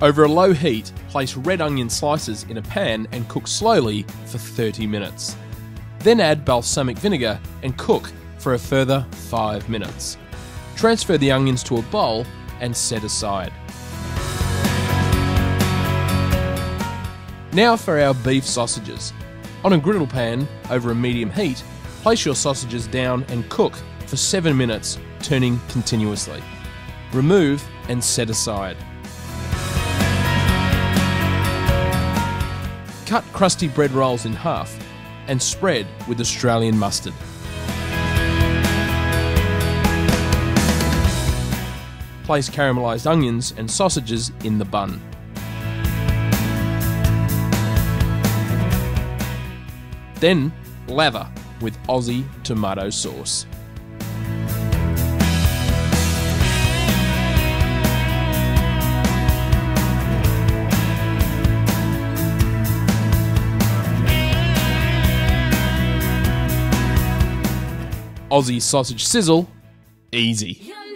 Over a low heat, place red onion slices in a pan and cook slowly for 30 minutes. Then add balsamic vinegar and cook for a further 5 minutes. Transfer the onions to a bowl and set aside. Now for our beef sausages. On a griddle pan over a medium heat, place your sausages down and cook for 7 minutes, turning continuously. Remove and set aside. Cut crusty bread rolls in half and spread with Australian mustard. Place caramelised onions and sausages in the bun. Then lather with Aussie tomato sauce. Aussie sausage sizzle, easy.